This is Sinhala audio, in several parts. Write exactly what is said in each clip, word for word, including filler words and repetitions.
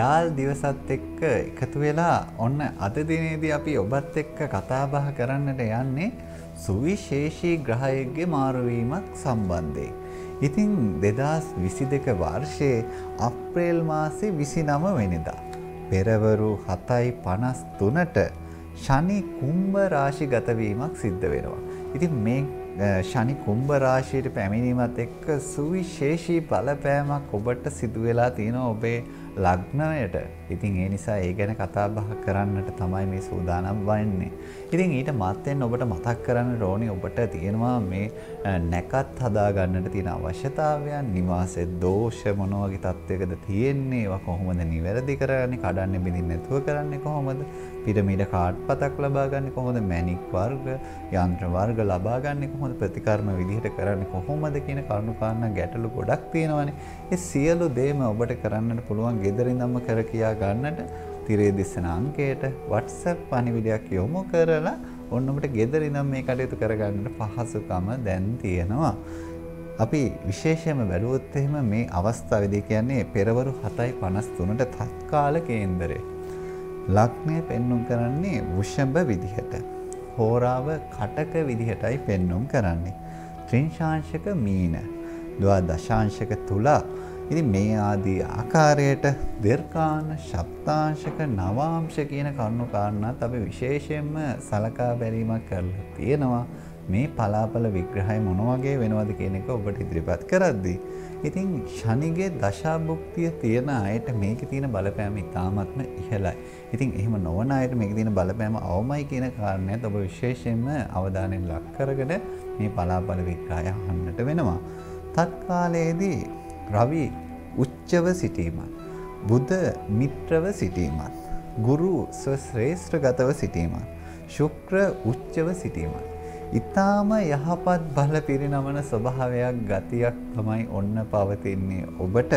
යාල් දිවසත් එක්ක එකතු වෙලා ඔන්න අද දිනේදී අපි ඔබත් එක්ක කතා බහ කරන්නට යන්නේ සුවිශේෂී ග්‍රහයෙක්ගේ මාරු වීමක් සම්බන්ධයෙන්. ඉතින් දෙදාස් විසිදෙක වර්ෂයේ අප්‍රේල් මාසේ විසිනව වෙනිදා පෙරවරු හතයි පනස් තුනට ශනි කුම්භ රාශිගත වීමක් සිද්ධ වෙනවා. ඉතින් මේ ශනි කුම්භ රාශියට පැමිණීමත් එක්ක සුවිශේෂී බලපෑමක් ඔබට සිදු වෙලා තියෙනවා ඔබේ ලග්නයට. ඉතින් ඒ නිසා ඒ ගැන කතා බහ කරන්නට තමයි මේ සූදානම් වෙන්නේ. ඉතින් ඊට මාතෙන් ඔබට මතක් කරන්න ඕනේ ඔබට තියෙනවා මේ නැකත් හදා ගන්නට තියෙන අවශ්‍යතාවයන්, නිවාසේ දෝෂ මොන වගේ තත්යකද තියෙන්නේ, ඒවා කොහොමද නිවැරදි කරන්නේ, කඩන්නේ බිඳින්නේ නැතුව කරන්නේ කොහොමද, පිරමීඩ කාඩ්පතක් ලබා ගන්න කොහොමද, මැණික් වර්ග යන්ත්‍ර වර්ග ලබා ගන්න කොහොමද, ප්‍රතිකර්ම විදිහට කරන්නේ කොහොමද කියන කරුණු කාරණා ගැටලු ගොඩක් තියෙනවානේ. ඒ සියලු දේම ඔබට කරන්නට පුළුවන් ගෙදරින් ඉඳන්ම කර කියා ගන්නට තිරේ දිස්සන අංකයට WhatsApp පණිවිඩයක් යොමු කරලා ඔන්න ඔබට ගෙදරින් ඉඳන් මේ කටයුතු කරගන්නට පහසුකම දැන් තියෙනවා. අපි විශේෂයෙන්ම බැලුවොත් එහෙම මේ අවස්ථාවේදී කියන්නේ පෙරවරු හතයි පනස් තුනට තත්කාල කේන්දරය ලග්නය පෙන්නුම් කරන්නේ වෘෂභ විදිහට, හෝරාව කටක විදිහටයි පෙන්නුම් කරන්නේ. ත්‍රිංශාංශක මීන, ද්වාදශාංශක තුලා. ඉතින් මේ ආදී ආකාරයට දීර්ඝාන, ශප්තාංශක, නවාංශ කියන කරුණු කාරණාත් අපි විශේෂයෙන්ම සලකා බැලීමක් කරලා තියෙනවා. මේ පලාපල විග්‍රහය මොන වගේ වෙනවද කියන එක ඔබට ඉදිරිපත් කරද්දී. ඉතින් ශනිගේ දශාභුක්තිය තියෙන අයට මේකේ තියෙන බලපෑම ඉතාමත්ම ඉහළයි. ඉතින් එහෙම නොවන අයට මේකේ තියෙන බලපෑම අවමයි කියන කාරණයත් ඔබ විශේෂයෙන්ම අවධානයෙන් ලක් කරගෙන මේ පලාපල විග්‍රහය අහන්නට වෙනවා. තත්කාලයේදී රවි උච්චව සිටීමත්, බුධ මිත්‍රව සිටීමත්, ගුරු ස්වශ්‍රේෂ්ඨගතව සිටීමත්, ශුක්‍ර උච්චව සිටීමත් ඉතාම යහපත් බල පිරිනමන ස්වභාවයක් ගතියක් තමයි ඔන්න පවතින්නේ ඔබට.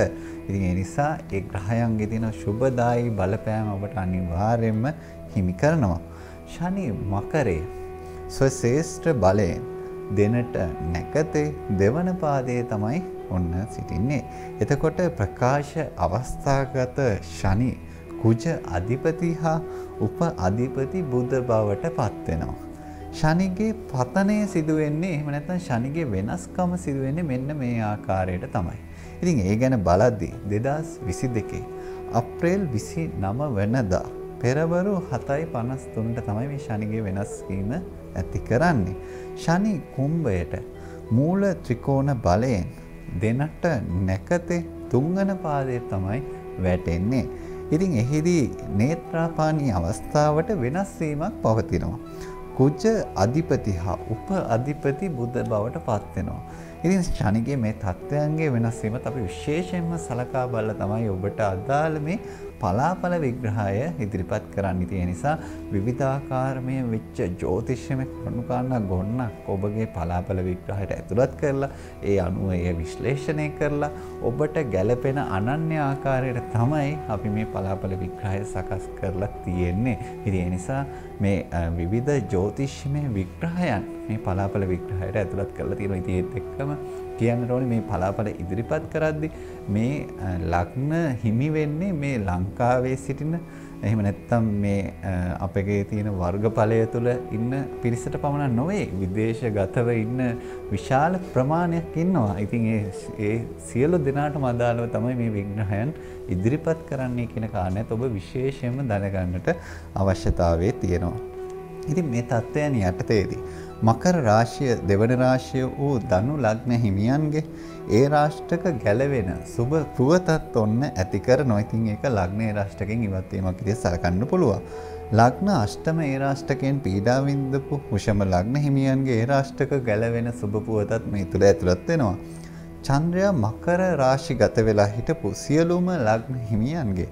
ඉතින් ඒ නිසා ඒ ග්‍රහයන්ගේ තියෙන සුබදායි බලපෑම ඔබට අනිවාර්යයෙන්ම හිමි කරනවා. ශනි මකරේ ස්වශේෂ්ඨ බලයෙන් දෙනට නැකතේ දෙවන පාදයේ තමයි ඔන්න සිටින්නේ. එතකොට ප්‍රකාශ අවස්ථාගත ශනි කුජ අධිපති හා උප අධිපති බුධ බවට පත් වෙනවා. ශනිගේ පතනය සිදුවෙන්නේ එහෙම නැත්නම් ශනිගේ වෙනස්කම සිදුවෙන්නේ මෙන්න මේ ආකාරයට තමයි. ඉතින් ඒ ගැන බලද්දී දෙදාස් විසිදෙක අප්‍රේල් විසිනව වෙනිදා පෙරවරු හතයි පනස් තුනට තමයි මේ ශනිගේ වෙනස් වීම ඇති කරන්නේ. ශනි කුම්භයට මූල ත්‍රිකෝණ බලයෙන් දෙනට නැකතේ තුන්වන පාදයේ තමයි වැටෙන්නේ. ඉතින් එහිදී නේත්‍රාපානී අවස්ථාවට වෙනස් වීමක් පවතිනවා. කුජ අධිපති හා උප අධිපති බුද්ධ බවට පත් වෙනවා. ඉතින් ශනිගේ මේ තත්ත්වයන්ගේ වෙනස් වීමත් අපි විශේෂයෙන්ම සලකා බලලා තමයි ඔබට අදාළ මේ පලාපල විග්‍රහය ඉදිරිපත් කරන්න. ඒ නිසා විවිධාකාරමය වෙච්ච ජ්‍යොතිෂ්‍යමය කරුණු කාරණා ගොන්නක් ඔබගේ පලාපල විග්‍රහයට ඇතුළත් කරලා ඒ අනුව ඒ විශ්ලේෂණය කරලා ඔබට ගැළපෙන අනන්‍ය ආකාරයට තමයි අපි මේ පලාපල විග්‍රහය සකස් කරලා තියෙන්නේ. ඉතින් ඒ නිසා මේ විවිධ ජ්‍යොතිෂ්‍යමය විග්‍රහයන් මේ පලාපල විග්‍රහයට ඇතුළත් කරලා තියෙනවා. ඉතින් ඒත් එක්කම කියන්න ඕනේ මේ පලාපල ඉදිරිපත් කරද්දී මේ ලග්න හිමි වෙන්නේ මේ ලංකාවේ සිටින, එහෙම නැත්නම් මේ අපගේ තියෙන වර්ගඵලය තුළ ඉන්න පිරිසට පමණක් නොවේ, විදේශගතව ඉන්න විශාල ප්‍රමාණයක් ඉන්නවා. ඉතින් ඒ ඒ සියලු දෙනාටම අදාළව තමයි මේ විග්‍රහයන් ඉදිරිපත් කරන්නේ කියන කාරණයත් ඔබ විශේෂයෙන්ම දැනගන්නට අවශ්‍යතාවය තියෙනවා. ඉතින් මේ තත්ත්වයන් යටතේදී මකර රාශිය දෙවන රාශිය වූ ධනු ලග්න හිමියන්ගේ ඒ රාශියක ගැලවෙන සුබ පුවතත් ඔන්න ඇති කරනවා. ඉතින් ඒක ලග්න ඒ රාශියකින් ඉවත් වීමක් විදිහට සලකන්න පුළුවන්. ලග්න අෂ්ටම ඒ රාශියකෙන් පීඩා වින්දපු වෘෂභ ලග්න හිමියන්ගේ ඒ රාශියක ගැලවෙන සුබ පුවතත් මේ තුල ඇතුළත් වෙනවා. චන්ද්‍රයා මකර රාශිගත වෙලා හිටපු සියලුම ලග්න හිමියන්ගේ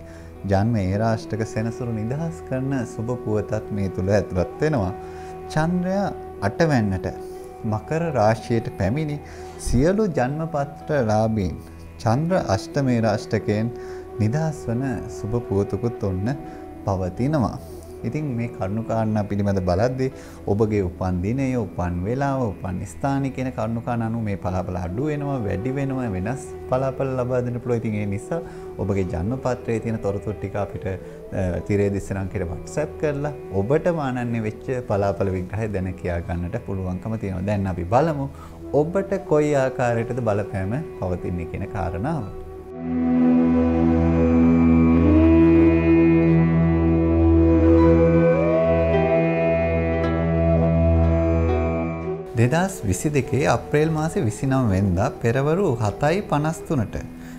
ජන්ම ඒ රාශියක සෙනසුරු නිදහස් කරන සුබ පුවතත් මේ තුල ඇතුළත් වෙනවා. චන්ද්‍රයා අටවැන්නට මකර රාශියට පැමිණි සියලු ජන්මපත්‍රලාභීන් චන්ද්‍ර අෂ්ටමේ රාශියකෙන් නිදහස් වන සුබ පුවතකුත් ඔන්න පවතිනවා. ඉතින් මේ කරුණු කාරණා පිළිබඳ බලද්දී ඔබගේ උපන් දිනය, උපන් වේලාව, උපන් ස්ථාන කියන කරුණු කාරණා අනුව මේ පලාපල අඩු වෙනවා, වැඩි වෙනවා, වෙනස් පලාපල ලබා දෙන්න පුළුවන්. ඉතින් ඒ නිසා ඔබගේ ජන්ම පත්‍රයේ තියෙන තොරතුරු ටික අපිට තිරේ දිස්සනම් කියලා WhatsApp කරලා ඔබට මානන්නේ වෙච්ච පලාපල විග්‍රහය දැන කියා ගන්නට පුළුවන්කම තියෙනවා. දැන් අපි බලමු ඔබට කොයි ආකාරයකටද බලපෑම පවතින්නේ කියන කාරණාව. දෙදාස් විසි දෙකේ අප්‍රේල් මාසේ විසි නවය වෙනිදා පෙරවරු හතයි පනස් තුනට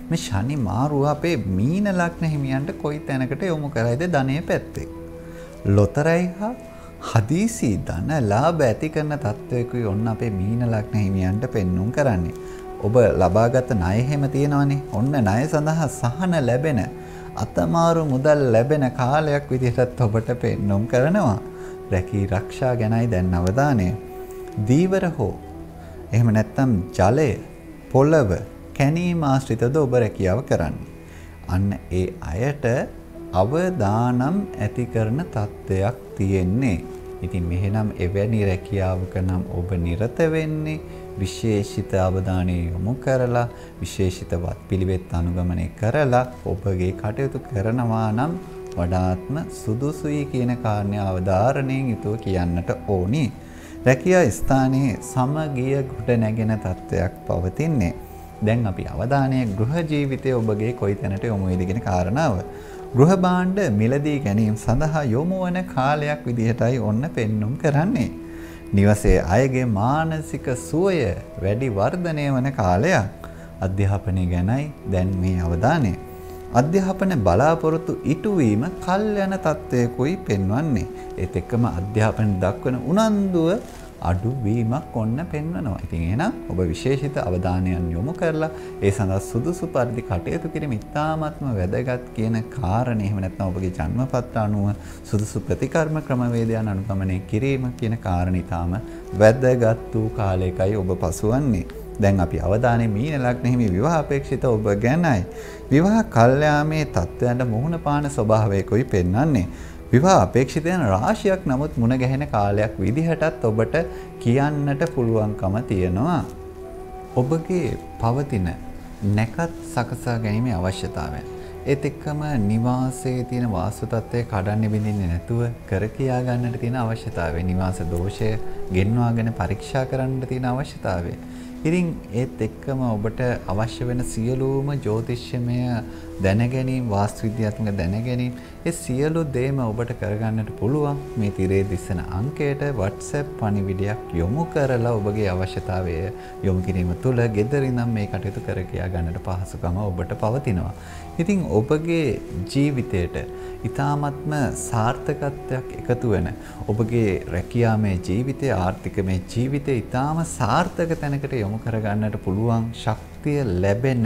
මේ ශනි මාරුව අපේ මීන ලග්න හිමියන්ට කොයි තැනකට යොමු කරයිද? ධනය පැත්තේ. ලොතරැයි හා හදිසි ධන ලාභ ඇති කරන තත්වයකුයි ඔන්න අපේ මීන ලග්න හිමියන්ට පෙන්නුම් කරන්නේ. ඔබ ලබාගත ණය හැම තියෙනවනේ. ඔන්න ණය සඳහා සහන ලැබෙන, අතමාරු මුදල් ලැබෙන කාලයක් විදිහටත් ඔබට පෙන්නුම් කරනවා. රැකී ආරක්ෂා ගැනයි දැන් අවධානය. දීවර හෝ එහෙම නැත්නම් ජලය, පොළව, කැණීම ආශ්‍රිතද ඔබ රැකියාව කරන්නේ. අන්න ඒ අයට අවදානම් ඇති කරන තත්ත්වයක් තියෙන්නේ. ඉතින් මෙහෙනම් එවැනි රැකියාවක නම් ඔබ නිරත වෙන්නේ විශේෂිත අවධානය යොමු කරලා, විශේෂිතවත් පිළිවෙත් අනුගමනය කරලා ඔබගේ කටයුතු කරනවා නම් වඩාත්ම සුදුසුයි කියන කාරණය අවධාරණයෙන් යුතුව කියන්නට ඕනි. රැකියා ස්ථානයේ සමගිය ගොඩ නැගෙන තත්ත්වයක් පවතින්නේ. දැන් අපි අවධානය ගෘහ ජීවිතයේ ඔබගේ කොයි තැනට යොමු වෙයිද කියන කාරණාව. ගෘහ භාණ්ඩ මිලදී ගැනීම සඳහා යොමු වන කාලයක් විදිහටයි ඔන්න පෙන්눔 කරන්නේ. නිවසේ අයගේ මානසික සුවය වැඩි වර්ධනය වන කාලයක්. අධ්‍යාපනය ගැනයි දැන් මේ අවධානය. අධ්‍යාපන බලාපොරොත්තු ඉටුවීම කල්යන තත්ත්වයකුයි පෙන්වන්නේ. ඒත් එක්කම අධ්‍යාපන දක්වන උනන්දුව අඩුවීමක් ඔන්න පෙන්වනවා. ඉතින් එහෙනම් ඔබ විශේෂිත අවධානයන් යොමු කරලා ඒ සඳහා සුදුසු පරිදි කටයුතු කිරීම ඉතාමත්ම වැදගත් කියන කාරණේ. එහෙම නැත්නම් ඔබගේ ජන්මපත්‍ර අනුව සුදුසු ප්‍රතිකර්ම ක්‍රමවේදයන් අනුගමනය කිරීම කියන කාරණේ ඉතාම වැදගත් වූ කාලයකයි ඔබ පසුවන්නේ. දැන් අපි අවධානය මීන ලග්න හිමි විවාහ අපේක්ෂිත ඔබ ගැනයි. විවාහ කල්යාමේ තත්ත්වයන්ට මුහුණ පාන ස්වභාවයකුයි පෙන්වන්නේ. විවාහ අපේක්ෂිතයන් රාශියක් නමුත් මුණ ගැහෙන කාලයක් විදිහටත් ඔබට කියන්නට පුළුවන්කම තියෙනවා. ඔබගේ පවතින නැකත් සකසා ගැනීම අවශ්‍යතාවයන්. ඒත් එක්කම නිවාසයේ තියෙන වාස්තු තත්ත්වය කඩන්න බිඳින්නේ නැතුව කර කියා ගන්නට තියෙන අවශ්‍යතාවය. නිවාස දෝෂය ගෙන්වාගෙන පරීක්ෂා කරන්නට තියෙන අවශ්‍යතාවය. ඉතින් ඒත් එක්කම ඔබට අවශ්‍ය වෙන සියලුම ජ්‍යොතිෂ්‍යමය දැනගැනීම්, වාස්තු විද්‍යාත්මක දැනගැනීම්, ඒ සියලු දේම ඔබට කරගන්නට පුළුවන්. මේ තිරේ දිස්සන අංකයට WhatsApp පණිවිඩයක් යොමු කරලා ඔබගේ අවශ්‍යතාවය යොමු කිරීම තුළ ගෙදරින්නම් මේ කටයුතු කර කියා ගන්නට පහසුකම ඔබට පවතිනවා. ඉතින් ඔබගේ ජීවිතයට ඉතාමත්ම සාර්ථකත්වයක් එකතු වෙන ඔබගේ රැකියාමය ජීවිතය, ආර්ථිකමය ජීවිතය ඉතාම සාර්ථක තැනකට යොමු කරගන්නට පුළුවන් ශක්තිය ලැබෙන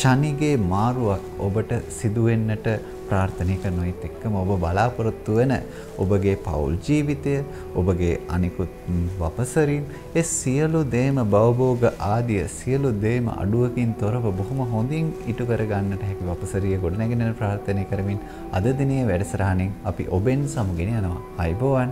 ශනිගේ මාරුවක් ඔබට සිදුවෙන්නට ප්‍රාර්ථනා කරනවා. ඒත් එක්කම ඔබ බලාපොරොත්තු වෙන ඔබගේ පෞල් ජීවිතය, ඔබගේ අනිකුත් වපසරින් ඒ සියලු දේම, භවභෝග ආදී සියලු දේම අඩුවකින් තොරව බොහොම හොඳින් ඉටු කර ගන්නට හැකි වපසරිය ගොඩනැගෙන ප්‍රාර්ථනා කරමින් අද දිනේ වැඩසටහනින් අපි ඔබෙන් සමුගෙන යනවා. ආයිබෝවන්.